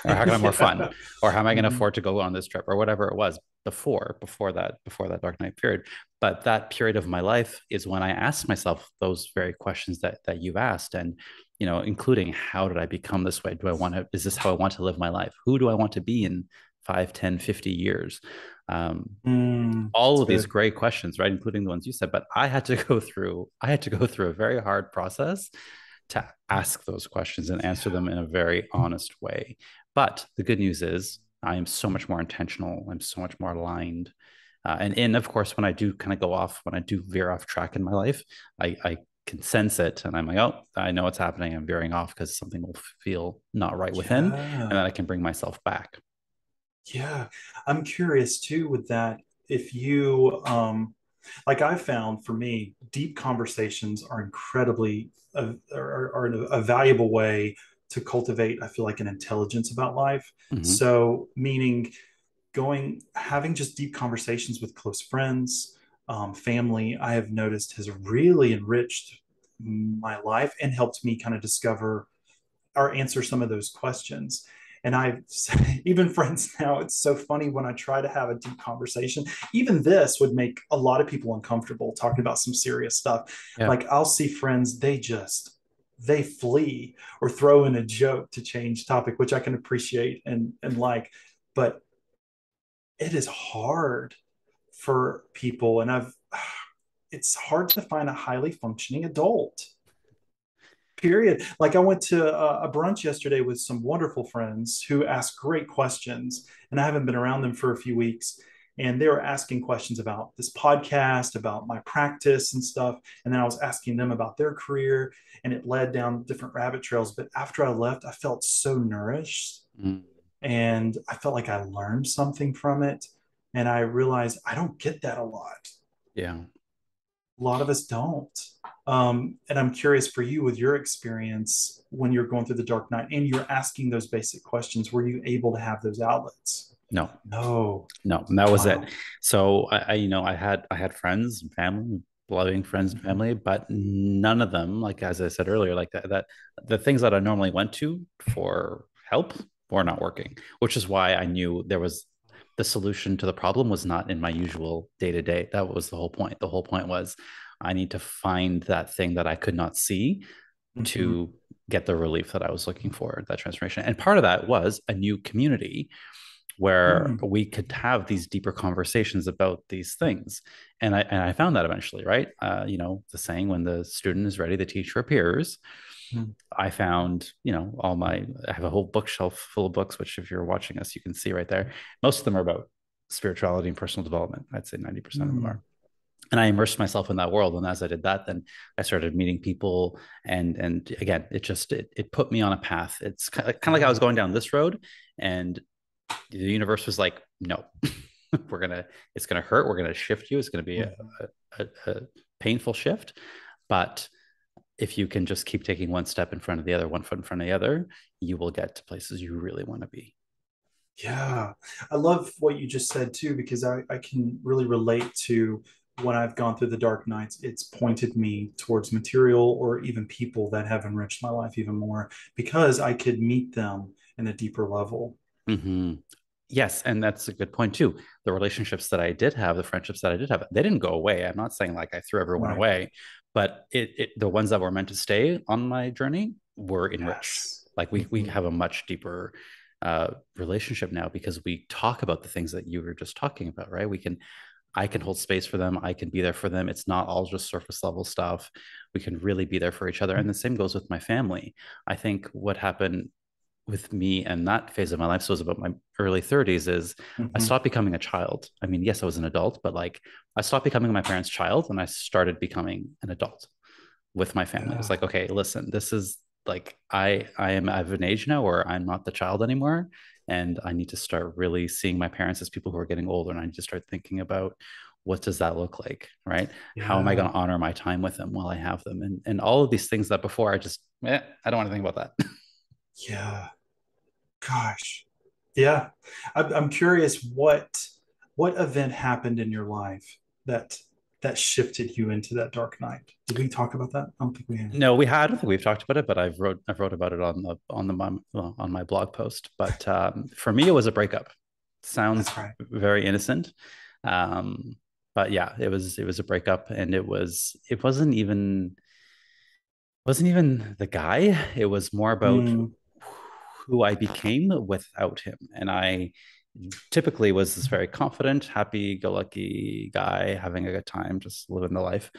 how can I have more fun, or how am I going to afford to go on this trip, or whatever it was before before that before that Dark Night period. But that period of my life is when I asked myself those very questions that that you've asked, and. You know, including, how did I become this way? Do I want to, is this how I want to live my life? Who do I want to be in five, ten, fifty years? Um, mm, all of good. These great questions, right? Including the ones you said, but I had to go through, I had to go through a very hard process to ask those questions and answer them in a very honest way. But the good news is I am so much more intentional. I'm so much more aligned. Uh, and, and of course, when I do kind of go off, when I do veer off track in my life, I, I, can sense it, and I'm like, oh, I know what's happening. I'm veering off, because something will feel not right within, yeah. and then I can bring myself back. Yeah, I'm curious too with that. If you, um, like, I've found for me, deep conversations are incredibly uh, are, are a valuable way to cultivate. I feel like an intelligence about life. Mm-hmm. So, meaning, going having just deep conversations with close friends. Um, family, I have noticed, has really enriched my life and helped me kind of discover or answer some of those questions. And I've even friends now, it's so funny when I try to have a deep conversation, even this would make a lot of people uncomfortable, talking about some serious stuff. Yeah. Like, I'll see friends, they just, they flee or throw in a joke to change topic, which I can appreciate and, and like, but it is hard for people. And I've, it's hard to find a highly functioning adult, period. Like, I went to a, a brunch yesterday with some wonderful friends who asked great questions, and I haven't been around them for a few weeks. And they were asking questions about this podcast, about my practice and stuff. And then I was asking them about their career, and it led down different rabbit trails. But after I left, I felt so nourished, mm. and I felt like I learned something from it. And I realized I don't get that a lot. Yeah. A lot of us don't. Um, and I'm curious for you, with your experience, when you're going through the dark night and you're asking those basic questions, were you able to have those outlets? No, no, no. And that was wow. it. So I, I, you know, I had, I had friends and family, loving friends and family, but none of them, like, as I said earlier, like that, that the things that I normally went to for help were not working, which is why I knew there was, the solution to the problem was not in my usual day-to-day. That was the whole point. The whole point was I need to find that thing that I could not see mm-hmm. to get the relief that I was looking for, that transformation. And part of that was a new community where mm. we could have these deeper conversations about these things. And I, and I found that eventually, right? Uh, you know, the saying, when the student is ready, the teacher appears. Mm. I found, you know, all my, I have a whole bookshelf full of books, which if you're watching us, you can see right there. Most of them are about spirituality and personal development. I'd say ninety percent mm. of them are. And I immersed myself in that world. And as I did that, then I started meeting people. And and again, it just, it, it put me on a path. It's kind of, kind of like I was going down this road and the universe was like, no, we're going to, it's going to hurt. We're going to shift you. It's going to be a, a, a painful shift. But if you can just keep taking one step in front of the other, one foot in front of the other, you will get to places you really want to be. Yeah. I love what you just said too, because I, I can really relate to when I've gone through the dark nights, it's pointed me towards material or even people that have enriched my life even more because I could meet them in a deeper level. Mm-hmm. Yes. And that's a good point too. The relationships that I did have, the friendships that I did have, they didn't go away. I'm not saying like I threw everyone right. away, but it, it, the ones that were meant to stay on my journey were enriched. Yes. Like we, we have a much deeper uh, relationship now because we talk about the things that you were just talking about, right? We can, I can hold space for them. I can be there for them. It's not all just surface level stuff. We can really be there for each other. And the same goes with my family. I think what happened with me and that phase of my life, so it was about my early thirties, is mm-hmm. I stopped becoming a child. I mean, yes, I was an adult, but like I stopped becoming my parents' child and I started becoming an adult with my family. Yeah. It's like, okay, listen, this is like, I, I am of an age now where I'm not the child anymore. And I need to start really seeing my parents as people who are getting older. And I need to start thinking about what does that look like, right? Yeah. How am I going to honor my time with them while I have them? And and all of these things that before I just, eh, I don't want to think about that. Yeah. Gosh. Yeah. I'm, I'm curious what, what event happened in your life that that shifted you into that dark night. Did we talk about that? I don't think we have. No, we had. I don't think we've talked about it, but I've wrote I've wrote about it on the on the well, on my blog post. But um, for me, it was a breakup. Sounds right. Very innocent, um, but yeah, it was it was a breakup, and it was it wasn't even wasn't even the guy. It was more about mm. who I became without him, and I. Typically was this very confident, happy-go-lucky guy having a good time, just living the life.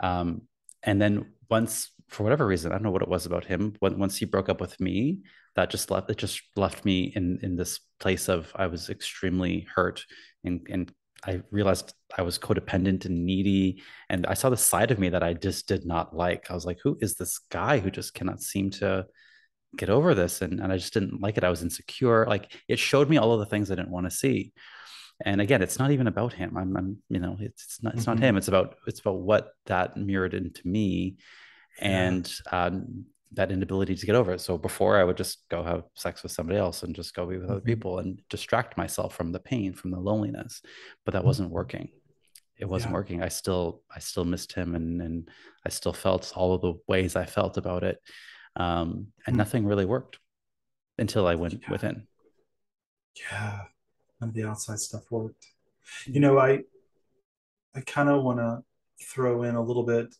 Um, and then once, for whatever reason, I don't know what it was about him. When, once he broke up with me, that just left it just left me in in this place of I was extremely hurt, and and I realized I was codependent and needy. And I saw the side of me that I just did not like. I was like, who is this guy who just cannot seem to get over this? And, and I just didn't like it. I was insecure. Like it showed me all of the things I didn't want to see. And again, it's not even about him. I'm, I'm you know, it's, it's not, it's mm-hmm. not him. It's about, it's about what that mirrored into me and um, that inability to get over it. So before I would just go have sex with somebody else and just go be with mm-hmm. other people and distract myself from the pain, from the loneliness, but that mm-hmm. wasn't working. It wasn't yeah. working. I still, I still missed him and, and I still felt all of the ways I felt about it. Um, and nothing really worked until I went yeah. within. Yeah. And the outside stuff worked. You know, I, I kind of want to throw in a little bit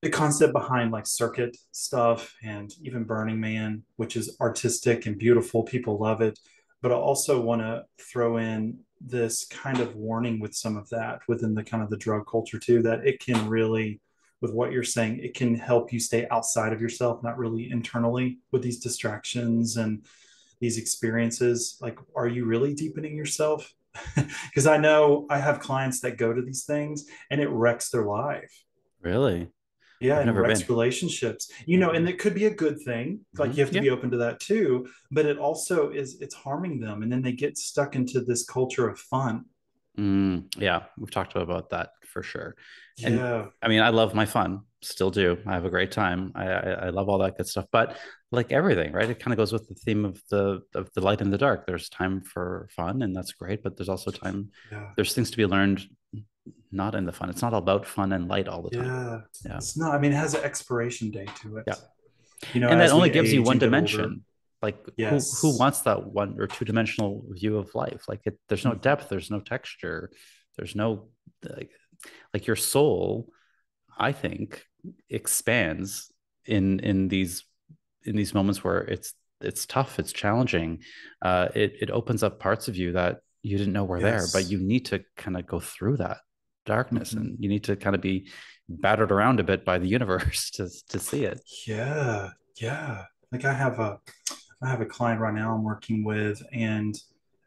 the concept behind like circuit stuff and even Burning Man, which is artistic and beautiful. People love it. But I also want to throw in this kind of warning with some of that within the kind of the drug culture too, that it can really, with what you're saying, it can help you stay outside of yourself, not really internally with these distractions and these experiences. Like, are you really deepening yourself? Because I know I have clients that go to these things and it wrecks their life. Really? Yeah, I've and it wrecks been. relationships. You know, and it could be a good thing. Like mm-hmm. you have to yeah. be open to that too, but it also is, it's harming them. And then they get stuck into this culture of fun. Mm, yeah, we've talked about that for sure. And, yeah, I mean, I love my fun, still do. I have a great time. I, I, I love all that good stuff. But like everything, right? It kind of goes with the theme of the of the light and the dark. There's time for fun, and that's great. But there's also time. Yeah. There's things to be learned, not in the fun. It's not all about fun and light all the time. Yeah, yeah. It's not. I mean, it has an expiration date to it. Yeah, you know, and that only gives you one dimension. Like yes. who, who wants that one or two dimensional view of life? Like it, there's no depth, there's no texture, there's no, like, like your soul, I think, expands in, in these, in these moments where it's it's tough, it's challenging. Uh, it, it opens up parts of you that you didn't know were yes. there, but you need to kind of go through that darkness mm-hmm. and you need to kind of be battered around a bit by the universe to, to see it. Yeah. Yeah. Like I have a, I have a client right now I'm working with, and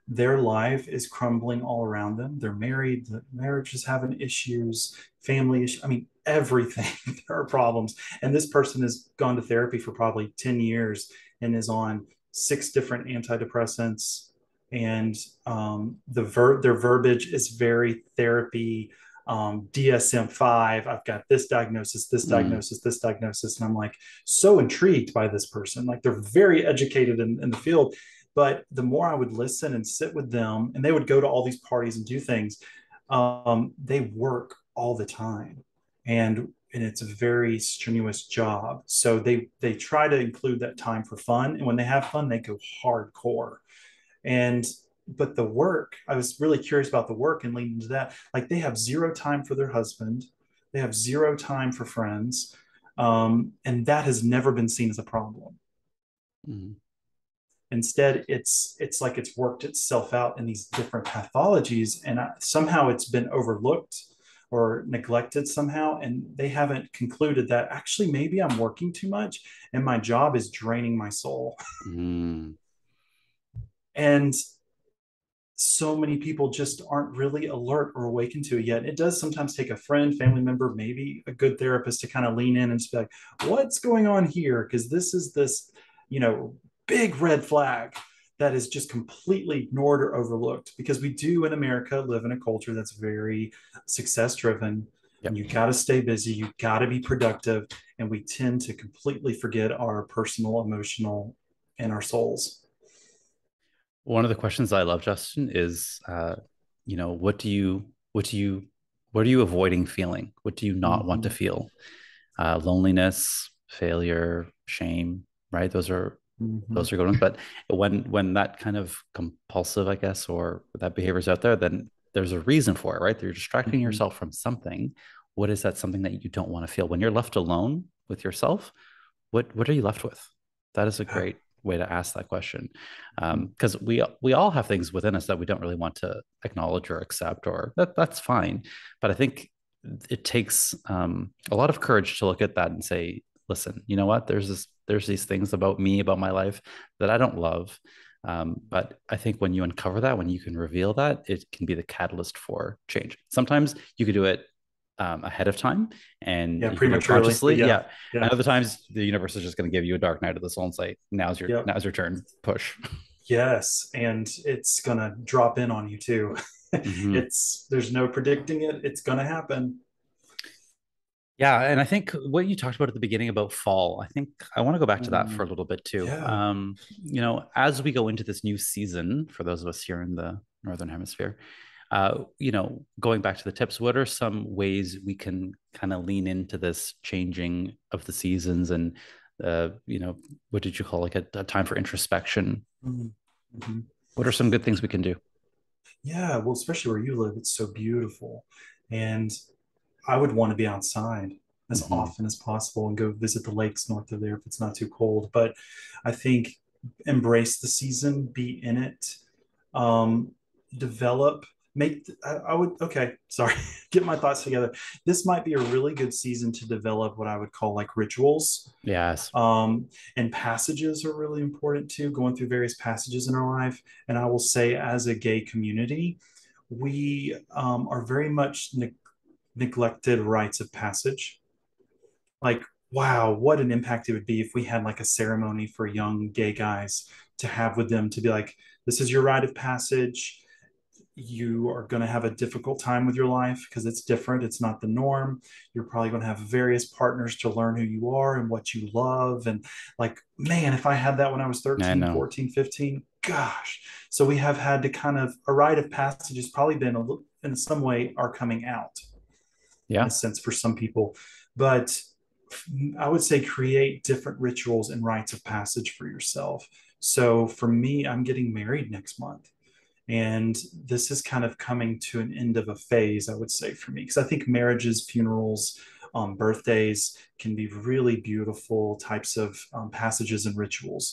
their life is crumbling all around them. They're married, the marriage is having issues, family issues. I mean, everything, there are problems. And this person has gone to therapy for probably ten years and is on six different antidepressants. And um, the ver- their verbiage is very therapy, um, D S M five, I've got this diagnosis, this diagnosis, mm. this diagnosis. And I'm like, so intrigued by this person. Like they're very educated in, in the field, but the more I would listen and sit with them, and they would go to all these parties and do things, um, they work all the time. And, and it's a very strenuous job. So they, they try to include that time for fun. And when they have fun, they go hardcore. And, but the work, I was really curious about the work and leaning to that. Like they have zero time for their husband. They have zero time for friends. Um, and that has never been seen as a problem. Mm-hmm. Instead, it's, it's like it's worked itself out in these different pathologies, and I, somehow it's been overlooked or neglected somehow. And they haven't concluded that actually, maybe I'm working too much and my job is draining my soul. Mm. And so many people just aren't really alert or awakened to it yet. It does sometimes take a friend, family member, maybe a good therapist to kind of lean in and be like, what's going on here? Because this is this, you know, big red flag that is just completely ignored or overlooked, because we do in America live in a culture that's very success driven. Yep. And you got to stay busy. You got to be productive. And we tend to completely forget our personal, emotional, and our souls. One of the questions I love, Justin, is, uh, you know, what do you, what do you, what are you avoiding feeling? What do you not mm-hmm. want to feel? Uh, loneliness, failure, shame, right? Those are, mm-hmm. those are good ones. But when, when that kind of compulsive, I guess, or that behavior is out there, then there's a reason for it, right? You're distracting mm-hmm. yourself from something. What is that something that you don't want to feel? When you're left alone with yourself, what, what are you left with? That is a great way to ask that question, because um, we we all have things within us that we don't really want to acknowledge or accept, or that that's fine. But I think it takes um, a lot of courage to look at that and say, listen, you know what? There's this there's these things about me, about my life that I don't love. Um, but I think when you uncover that, when you can reveal that, it can be the catalyst for change. Sometimes you could do it Um, ahead of time and yeah, prematurely. Yeah. Yeah. yeah. And other times the universe is just going to give you a dark night of the soul and say, now's your, yeah. now's your turn, push. Yes. And it's going to drop in on you too. Mm-hmm. It's, there's no predicting it. It's going to happen. Yeah. And I think what you talked about at the beginning about fall, I think I want to go back to that mm. for a little bit too. Yeah. Um, you know, as we go into this new season, for those of us here in the Northern Hemisphere, Uh, you know, going back to the tips, what are some ways we can kind of lean into this changing of the seasons and, uh, you know, what did you call like a, a time for introspection? Mm-hmm. What are some good things we can do? Yeah, well, especially where you live, it's so beautiful. And I would want to be outside as mm-hmm. often as possible and go visit the lakes north of there if it's not too cold. But I think embrace the season, be in it, um, develop. Make, I, I would, okay, sorry, get my thoughts together. This might be a really good season to develop what I would call like rituals. Yes. Um, and passages are really important too, going through various passages in our life. And I will say, as a gay community, we um, are very much ne- neglected rites of passage. Like, wow, what an impact it would be if we had like a ceremony for young gay guys to have with them, to be like, this is your rite of passage. You are going to have a difficult time with your life because it's different. It's not the norm. You're probably going to have various partners to learn who you are and what you love. And like, man, if I had that when I was thirteen, fourteen, fifteen, gosh. So we have had to kind of, a rite of passage has probably been a little, in some way, our coming out. Yeah. In a sense for some people. But I would say create different rituals and rites of passage for yourself. So for me, I'm getting married next month. And this is kind of coming to an end of a phase, I would say, for me, because I think marriages, funerals, um, birthdays can be really beautiful types of um, passages and rituals.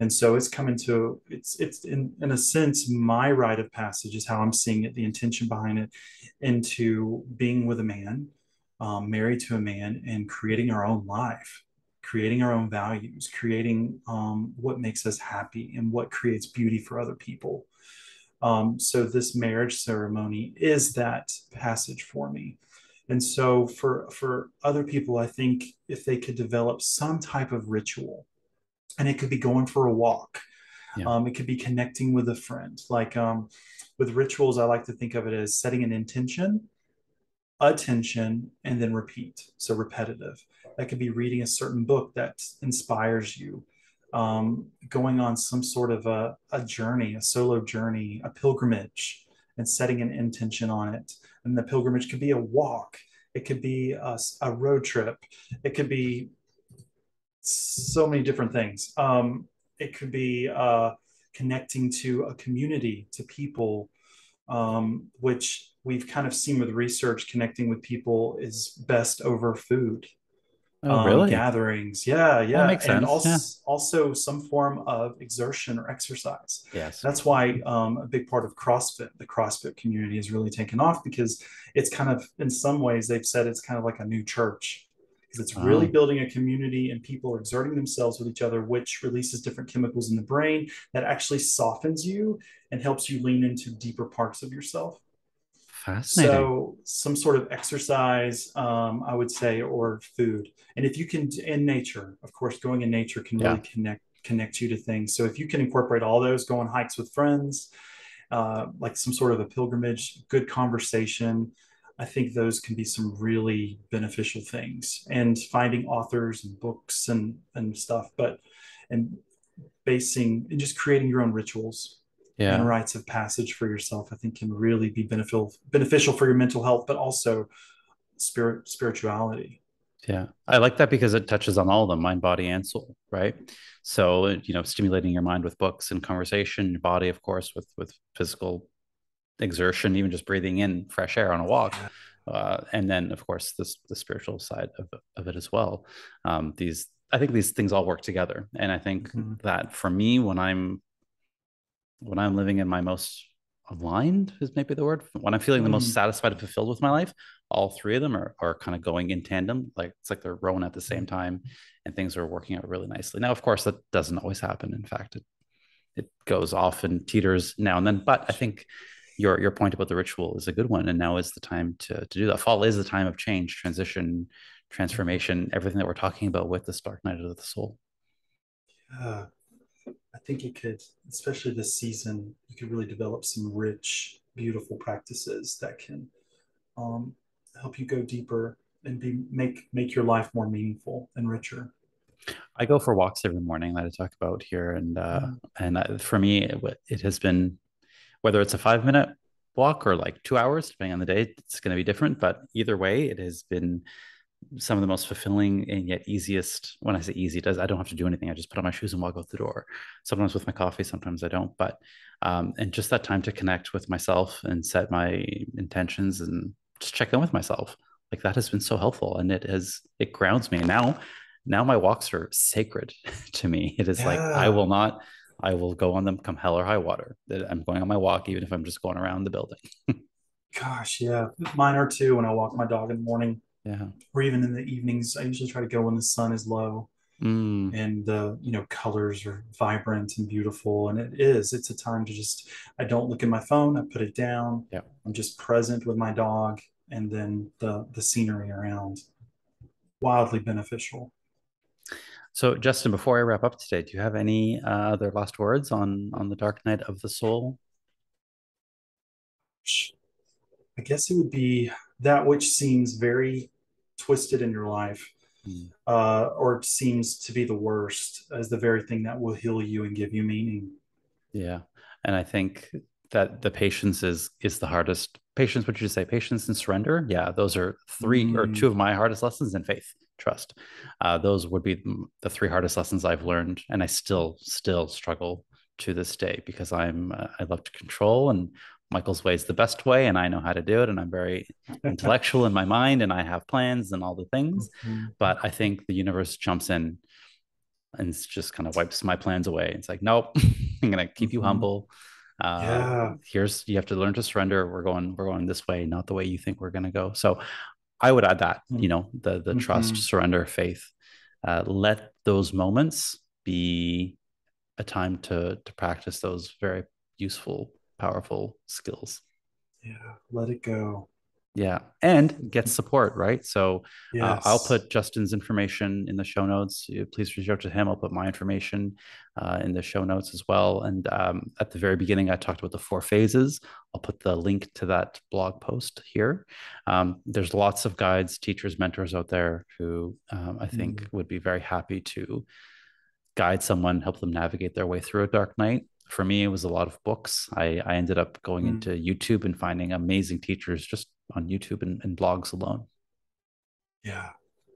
And so it's coming to, it's it's in, in a sense, my rite of passage is how I'm seeing it, the intention behind it, into being with a man, um, married to a man, and creating our own life, creating our own values, creating um, what makes us happy and what creates beauty for other people. Um, so this marriage ceremony is that passage for me. And so for, for other people, I think if they could develop some type of ritual, and it could be going for a walk. Yeah. Um, it could be connecting with a friend. Like um, with rituals, I like to think of it as setting an intention, attention, and then repeat. So repetitive. That could be reading a certain book that inspires you, um, going on some sort of a, a journey, a solo journey, a pilgrimage, and setting an intention on it. And the pilgrimage could be a walk. It could be a, a road trip. It could be so many different things. Um, it could be uh, connecting to a community, to people, um, which we've kind of seen with research, connecting with people is best over food. Oh, um, really? Gatherings. Yeah, yeah. That makes sense. And also, yeah. also some form of exertion or exercise. Yes. That's why um, a big part of CrossFit, the CrossFit community, has really taken off, because it's kind of, in some ways, they've said it's kind of like a new church. It's really um, building a community, and people are exerting themselves with each other, which releases different chemicals in the brain that actually softens you and helps you lean into deeper parts of yourself. Fascinating. So some sort of exercise, um, I would say, or food. And if you can, in nature, of course, going in nature can really yeah. connect, connect you to things. So if you can incorporate all those, go on hikes with friends, uh, like some sort of a pilgrimage, good conversation, I think those can be some really beneficial things, and finding authors and books and, and stuff, but, and basing and just creating your own rituals yeah. and rites of passage for yourself, I think can really be beneficial, beneficial for your mental health, but also spirit, spirituality. Yeah. I like that because it touches on all of them, mind, body, and soul. Right. So, you know, stimulating your mind with books and conversation, your body, of course, with, with physical exertion, even just breathing in fresh air on a walk, uh, and then of course this the spiritual side of, of it as well. Um, these I think these things all work together, and I think mm-hmm. that for me, when I'm when I'm living in my most aligned is maybe the word, when I'm feeling mm-hmm. the most satisfied and fulfilled with my life, all three of them are are kind of going in tandem. Like it's like they're rolling at the same time, and things are working out really nicely. Now, of course, that doesn't always happen. In fact, it it goes off and teeters now and then. But I think. Your your point about the ritual is a good one, and now is the time to to do that. Fall is the time of change, transition, transformation, everything that we're talking about with this Dark Night of the Soul. Yeah, I think it could, especially this season, you could really develop some rich, beautiful practices that can um, help you go deeper and be make make your life more meaningful and richer. I go for walks every morning that I talk about here, and uh, yeah. and I, for me, it, it has been. Whether it's a five minute walk or like two hours, depending on the day, it's going to be different. But either way, it has been some of the most fulfilling and yet easiest. When I say easy, does I don't have to do anything. I just put on my shoes and walk out the door. Sometimes with my coffee, sometimes I don't. But um, and just that time to connect with myself and set my intentions and just check in with myself. Like that has been so helpful, and it has it grounds me. Now, now my walks are sacred to me. It is yeah. like I will not. I will go on them come hell or high water. I'm going on my walk, even if I'm just going around the building. Gosh, yeah. Mine are too when I walk my dog in the morning. Yeah. Or even in the evenings. I usually try to go when the sun is low mm. and the uh, you know, colors are vibrant and beautiful. And it is. It's a time to just, I don't look at my phone. I put it down. Yeah. I'm just present with my dog and then the the scenery around. Wildly beneficial. So, Justin, before I wrap up today, do you have any uh, other last words on, on the Dark Night of the Soul? I guess it would be that which seems very twisted in your life mm. uh, or seems to be the worst as the very thing that will heal you and give you meaning. Yeah. And I think that the patience is is the hardest. Patience, what did you say? Patience and surrender? Yeah, those are three mm. or two of my hardest lessons, in faith. Trust. Uh, those would be the three hardest lessons I've learned. And I still, still struggle to this day because I'm, uh, I love to control, and Michael's way is the best way. And I know how to do it. And I'm very intellectual in my mind, and I have plans and all the things, mm-hmm. but I think the universe jumps in and it's just kind of wipes my plans away. It's like, nope, I'm going to keep you humble. Uh, yeah. Here's, you have to learn to surrender. We're going, we're going this way, not the way you think we're going to go. So I would add that, you know, the, the mm-hmm. trust, surrender, faith, uh, let those moments be a time to, to practice those very useful, powerful skills. Yeah. Let it go. Yeah. And get support, right? So yes. uh, I'll put Justin's information in the show notes. Please reach out to him. I'll put my information uh, in the show notes as well. And um, at the very beginning, I talked about the four phases. I'll put the link to that blog post here. Um, there's lots of guides, teachers, mentors out there who um, I think mm-hmm. would be very happy to guide someone, help them navigate their way through a dark night. For me, it was a lot of books. I, I ended up going mm-hmm. into YouTube and finding amazing teachers just on YouTube and, and blogs alone. Yeah,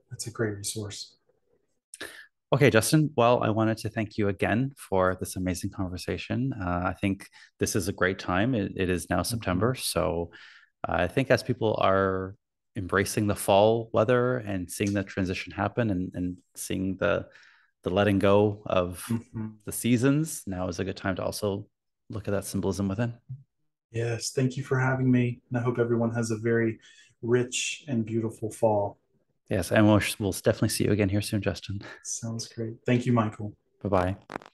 that's a great resource. Okay, Justin, well, I wanted to thank you again for this amazing conversation. Uh, I think this is a great time. It, it is now mm-hmm. September. So uh, I think as people are embracing the fall weather and seeing the transition happen and, and seeing the the letting go of mm-hmm. the seasons, now is a good time to also look at that symbolism within. Yes. Thank you for having me. And I hope everyone has a very rich and beautiful fall. Yes. And we'll, we'll definitely see you again here soon, Justin. Sounds great. Thank you, Michael. Bye-bye.